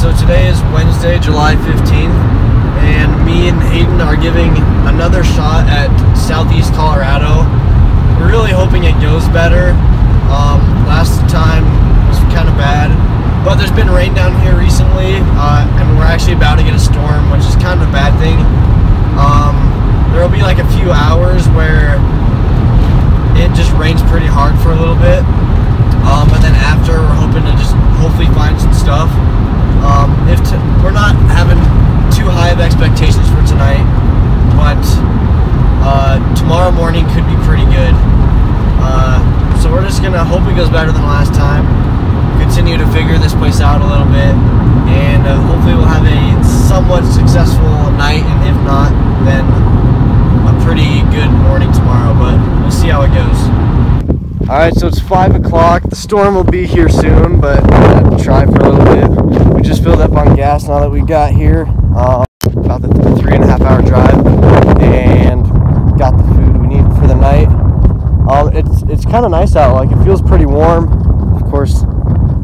So today is Wednesday, July 15th, and me and Hayden are giving another shot at Southeast Colorado. We're really hoping it goes better. Last time was kind of bad, but there's been rain down here recently, and we're actually about to get a storm, which is kind of a bad thing. There will be like a few hours where it just rains pretty hard for a little bit. But then after, we're hoping to just hopefully find some stuff. We're not having too high of expectations for tonight, but tomorrow morning could be pretty good. So we're just gonna hope it goes better than last time, continue to figure this place out a little bit, and hopefully we'll have a somewhat successful night, and if not, then a pretty good morning tomorrow, but we'll see how it goes. Alright, so it's 5 o'clock. The storm will be here soon, but we'll try for a little bit. We just filled up on gas now that we got here. About the 3.5 hour drive, and got the food we need for the night. It's kind of nice out. Like, it feels pretty warm. Of course,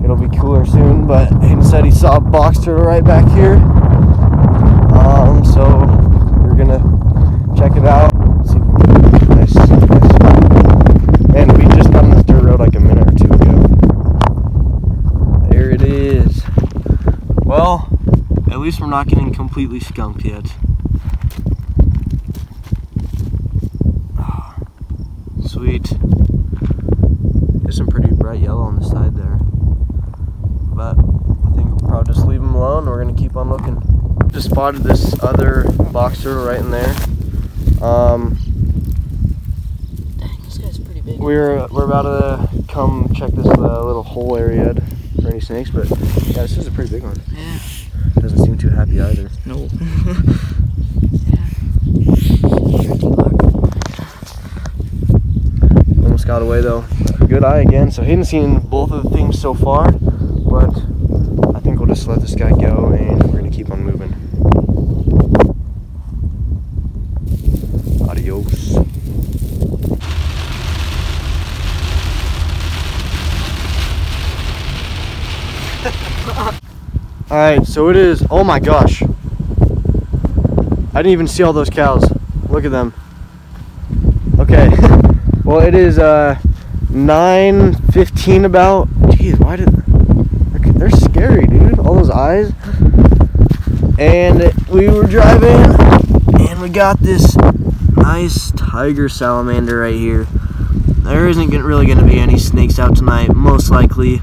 it'll be cooler soon, but Hayden said he saw a box turtle right back here. So we're going to check it out. See if we can get a nice spot. And we just got on this dirt road like a minute or two ago. There it is. Well, at least we're not getting completely skunked yet. Oh, sweet. There's some pretty bright yellow on the side there. But I think we'll probably just leave them alone. We're going to keep on looking. Just spotted this other box turtle right in there. We're about to come check this little hole area for any snakes, but yeah, this is a pretty big one. Yeah. Doesn't seem too happy either. No. Yeah. Almost got away though. Good eye again. So Hayden's seen both of the things so far, but I think we'll just let this guy go and we're gonna keep on moving. Adios. Alright, so it is, oh my gosh, I didn't even see all those cows. Look at them. Okay, well it is 9:15 about. Jeez, why did, they're scary, dude, all those eyes. And we were driving and we got this nice tiger salamander right here. There isn't really going to be any snakes out tonight, most likely,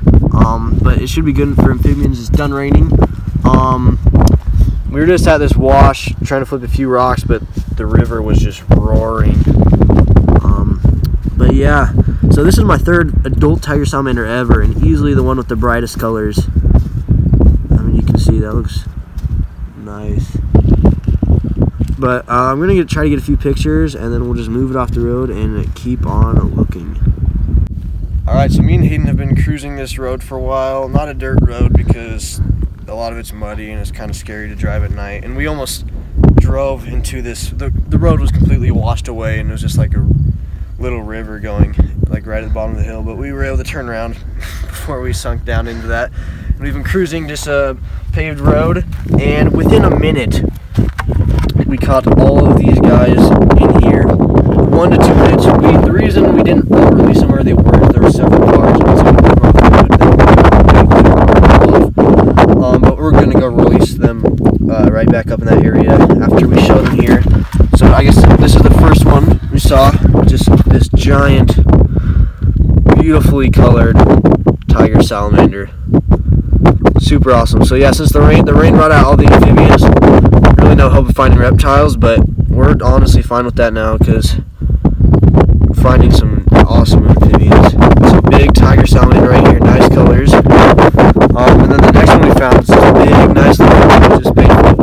but it should be good for amphibians. It's done raining. We were just at this wash trying to flip a few rocks, but the river was just roaring. But yeah, so this is my third adult tiger salamander ever, and easily the one with the brightest colors. I mean, you can see that looks nice. But I'm going to try to get a few pictures, and then we'll just move it off the road and keep on looking. Alright, so me and Hayden have been cruising this road for a while. Not a dirt road because a lot of it's muddy and it's kind of scary to drive at night. And we almost drove into this. The road was completely washed away and it was just like a little river going like right at the bottom of the hill. But we were able to turn around before we sunk down into that. And we've been cruising just a paved road, and within a minute, we caught all of these guys in here. 1 to 2 minutes. The reason we didn't release them where they were, there were several cars. But we're going to go release them right back up in that area after we show them here. So I guess this is the first one we saw. Just this giant, beautifully colored tiger salamander. Super awesome. So yeah, since the rain brought out all the amphibians, really no hope of finding reptiles, but we're honestly fine with that now because we're finding some awesome amphibians. It's a big tiger salamander right here, nice colors. And then the next one we found is this big, nice little Couch's spadefoot,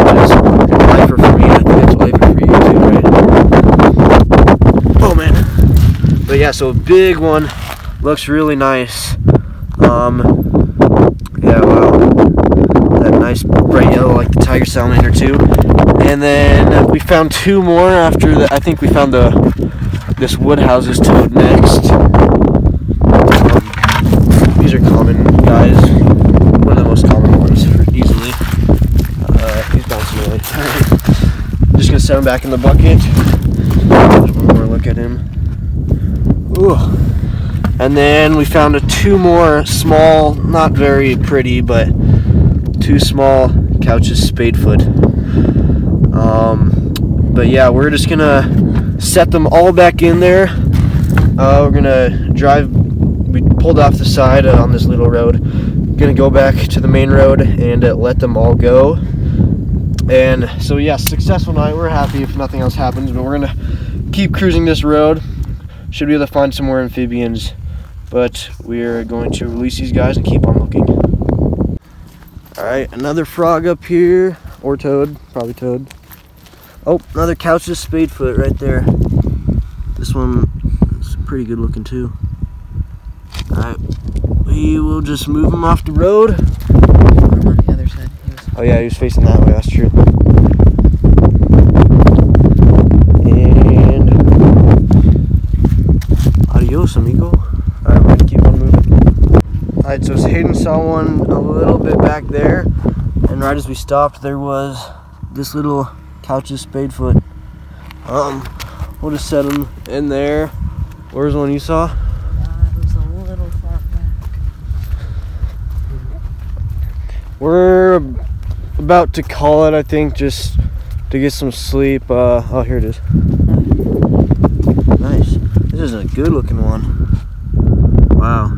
which is a lifer for me. I think it's a lifer for you too, right? Oh man. But yeah, so a big one, looks really nice. Yeah, wow, that nice bright yellow like the tiger salamander too. And then we found two more after that. I think we found this Woodhouse's toad next. These are common guys, one of the most common ones for easily. 7 back in the bucket. One more look at him. Ooh. And then we found two more small, not very pretty, but two small Couch's spadefoot. But yeah, we're just gonna set them all back in there. We're gonna drive. We pulled off the side on this little road. Gonna go back to the main road and let them all go. And so yeah, successful night. We're happy if nothing else happens, but we're gonna keep cruising this road. Should be able to find some more amphibians, but we're going to release these guys and keep on looking. All right, another frog up here, or toad, probably toad. Oh, another Couch's spadefoot right there. This one is pretty good looking too. All right, we will just move him off the road. The other side. Oh yeah, he was facing that way, that's true. And adios, amigo. All right, we're gonna keep on moving. All right, so Hayden saw one a little bit back there, and right as we stopped, there was this little Couch's spadefoot. We'll just set him in there. Where's the one you saw? It was a little far back. We're about to call it, I think, just to get some sleep. Oh, here it is. Nice. This is a good-looking one. Wow.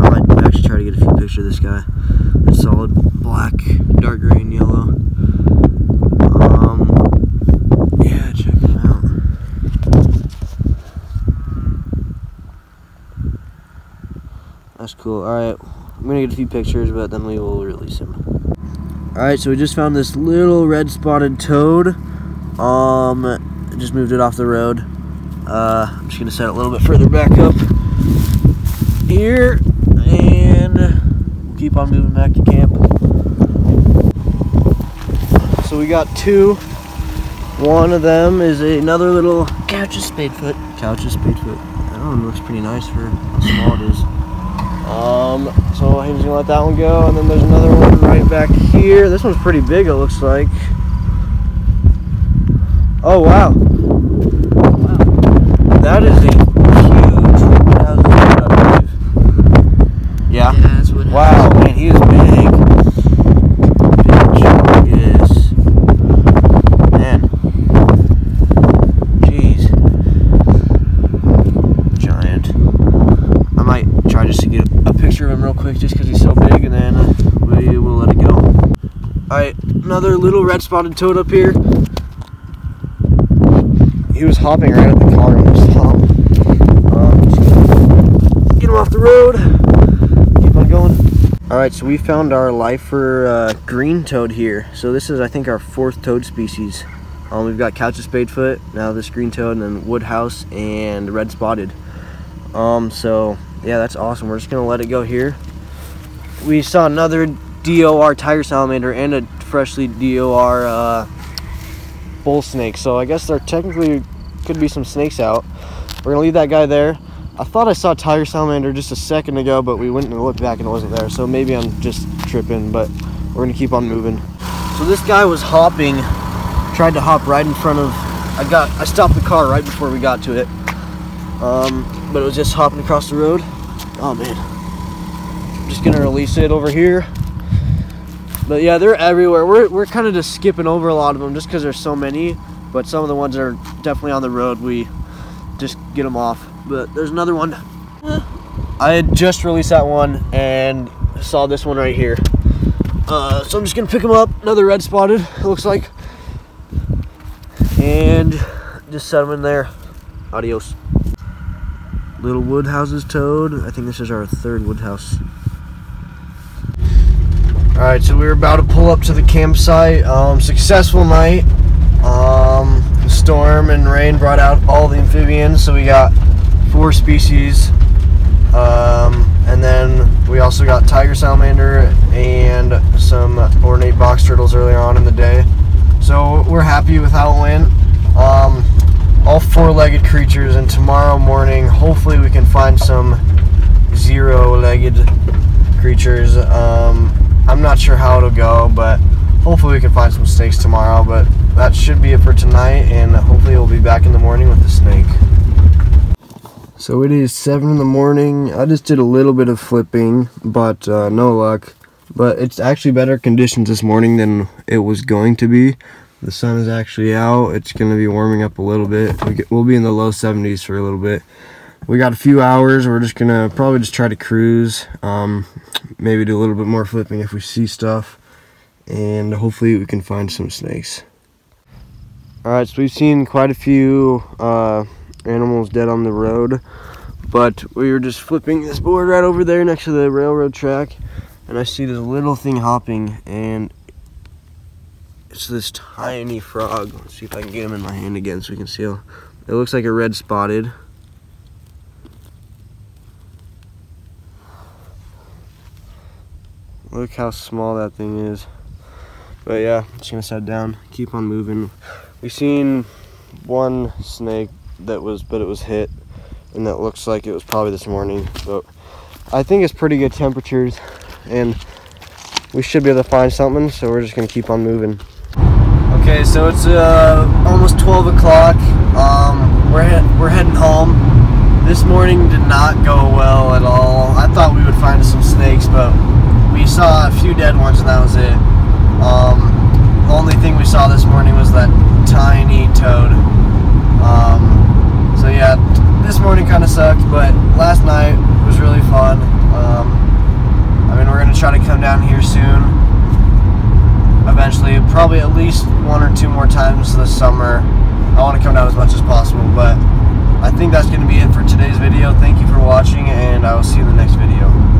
I might actually try to get a few pictures of this guy. It's solid black, dark gray, and yellow. Yeah, check them out. That's cool. Alright, I'm gonna get a few pictures, but then we will release him. Alright, so we just found this little red spotted toad. Just moved it off the road. I'm just gonna set it a little bit further back up here, and we'll keep on moving back to camp. So we got two. One of them is another little Couch's spadefoot. Couch's spadefoot. That one looks pretty nice for how small it is. So he was gonna let that one go, and then there's another one right back here. This one's pretty big, it looks like. Oh wow! Wow. That is a huge. Yeah. Yeah, that's what. Wow, man, he is big. Just because he's so big, and then we will let it go. Alright, another little red spotted toad up here. He was hopping right at the collar when he stopped. Get him off the road. Keep on going. Alright, so we found our lifer green toad here. So this is, I think, our 4th toad species. We've got Couch's spadefoot, now this green toad, and then Woodhouse and red spotted. So yeah, that's awesome. We're just gonna let it go here. We saw another D.O.R. tiger salamander and a freshly D.O.R. bull snake. So I guess there technically could be some snakes out. We're gonna leave that guy there. I thought I saw tiger salamander just a second ago, but we went and looked back and it wasn't there. So maybe I'm just tripping, but we're gonna keep on moving. So this guy was hopping, tried to hop right in front of. I stopped the car right before we got to it. But it was just hopping across the road. Oh man. I'm just gonna release it over here. But yeah, they're everywhere. We're kind of just skipping over a lot of them just because there's so many. But some of the ones that are definitely on the road, we just get them off. But there's another one. I had just released that one and saw this one right here. So I'm just gonna pick him up. Another red spotted, it looks like. And just set him in there. Adios. Little Woodhouse's toad. I think this is our 3rd Woodhouse. Alright, so we're about to pull up to the campsite. Successful night. The storm and rain brought out all the amphibians, so we got 4 species. And then we also got tiger salamander and some ornate box turtles earlier on in the day. So we're happy with how it went. All 4-legged creatures, and tomorrow morning hopefully we can find some 0-legged creatures. I'm not sure how it'll go, but hopefully we can find some snakes tomorrow, but that should be it for tonight, and hopefully we'll be back in the morning with the snake. So it is 7 in the morning. I just did a little bit of flipping, but no luck. But it's actually better conditions this morning than it was going to be. The sun is actually out. It's going to be warming up a little bit. We'll be in the low 70s for a little bit. We got a few hours. We're just going to probably just try to cruise. Maybe do a little bit more flipping if we see stuff. And hopefully we can find some snakes. Alright, so we've seen quite a few animals dead on the road. But we were just flipping this board right over there next to the railroad track. And I see this little thing hopping, and it's this tiny frog. Let's see if I can get him in my hand again so we can see. It looks like a red spotted. Look how small that thing is. But yeah, just gonna set down, keep on moving. We've seen one snake that was, but it was hit, and that looks like it was probably this morning. But I think it's pretty good temperatures, and we should be able to find something, so we're just gonna keep on moving. Okay, so it's almost 12 o'clock. We're heading home. This morning did not go well at all. I thought we would find some snakes, but we saw a few dead ones and that was it. The only thing we saw this morning was that tiny toad. So yeah, this morning kind of sucked, but last night was really fun. I mean, we're going to try to come down here soon, eventually, probably at least one or two more times this summer. I want to come down as much as possible, but I think that's going to be it for today's video. Thank you for watching, and I will see you in the next video.